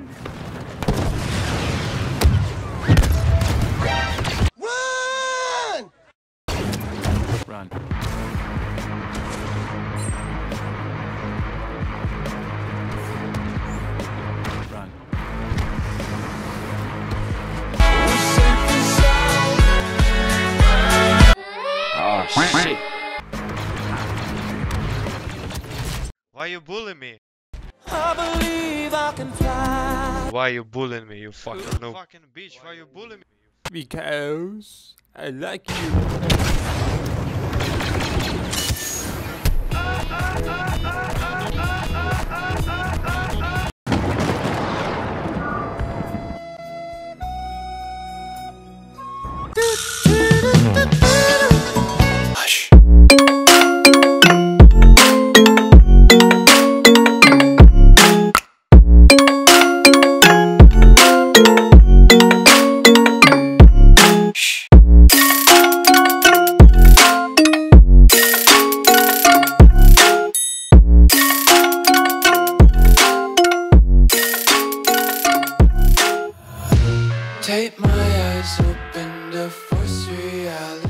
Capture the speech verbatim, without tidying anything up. Run! Run. Shit. Why you bullying me? I believe I can fly. Why you bullying me, you fucking noob? You fucking bitch, why you bullying me? Because I like you. Take my eyes open to force reality.